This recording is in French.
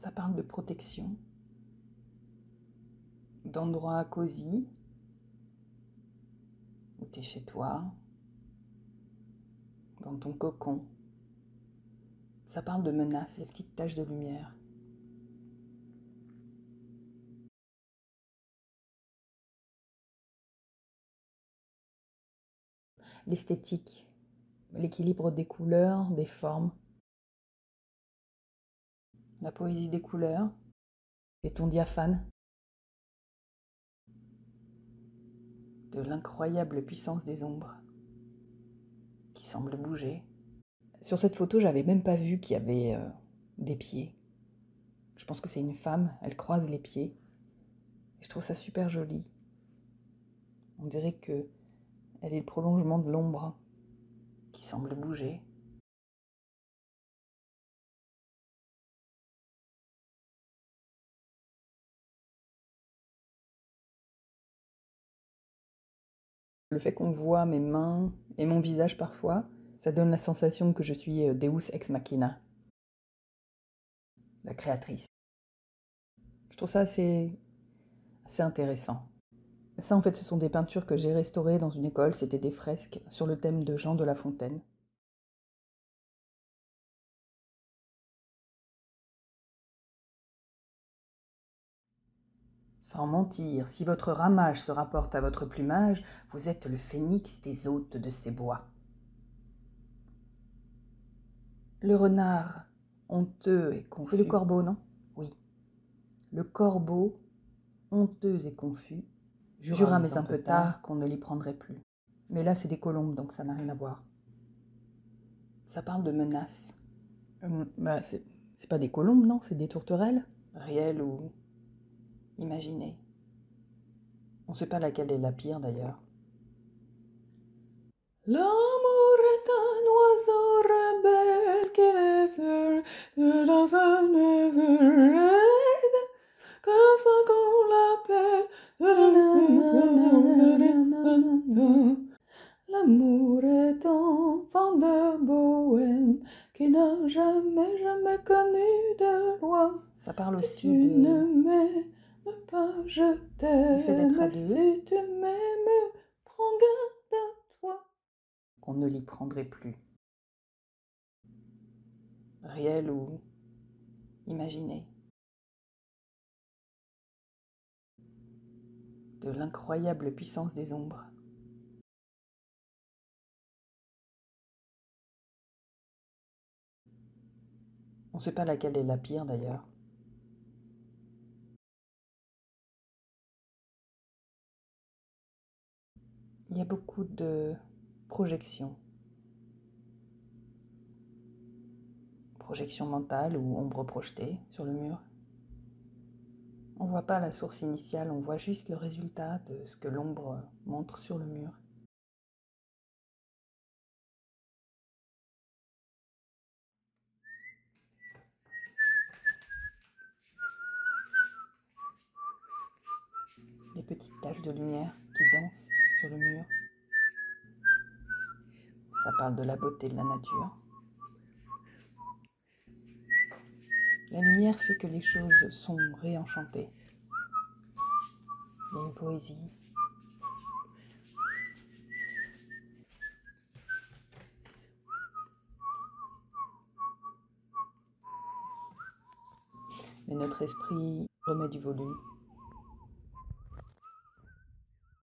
Ça parle de protection, d'endroits cosy, où tu es chez toi, dans ton cocon. Ça parle de menaces, des petites taches de lumière. L'esthétique, l'équilibre des couleurs, des formes. La poésie des couleurs et ton diaphane. De l'incroyable puissance des ombres qui semblent bouger. Sur cette photo, j'avais même pas vu qu'il y avait des pieds. Je pense que c'est une femme, elle croise les pieds. Et je trouve ça super joli. On dirait que elle est le prolongement de l'ombre qui semble bouger. Le fait qu'on voit mes mains et mon visage parfois, ça donne la sensation que je suis Deus ex machina, la créatrice. Je trouve ça assez intéressant. Ça, en fait, ce sont des peintures que j'ai restaurées dans une école. C'était des fresques sur le thème de Jean de La Fontaine. Sans mentir, si votre ramage se rapporte à votre plumage, vous êtes le phénix des hôtes de ces bois. Le renard, honteux et confus... C'est le corbeau, non? Oui. Le corbeau, honteux et confus, jura mais un peu tard qu'on ne l'y prendrait plus. Mais là, c'est des colombes, donc ça n'a rien à voir. Ça parle de menaces. Bah, c'est pas des colombes, non? C'est des tourterelles? Réelles ou... imaginez. On ne sait pas laquelle est la pire d'ailleurs. L'amour est un oiseau rebelle qui laisse dans un désert, comme ça qu'on l'appelle. L'amour est enfant de bohème qui n'a jamais connu de loi. Ça parle aussi de... Pas, je t'aime, si tu m'aimes, prends garde à toi. Qu'on ne l'y prendrait plus. Réel ou imaginé. De l'incroyable puissance des ombres. On ne sait pas laquelle est la pire d'ailleurs. Il y a beaucoup de projections. Projection mentale ou ombre projetée sur le mur. On ne voit pas la source initiale, on voit juste le résultat de ce que l'ombre montre sur le mur. Des petites taches de lumière qui dansent sur le mur. Ça parle de la beauté de la nature. La lumière fait que les choses sont réenchantées. Il y a une poésie. Mais notre esprit remet du volume.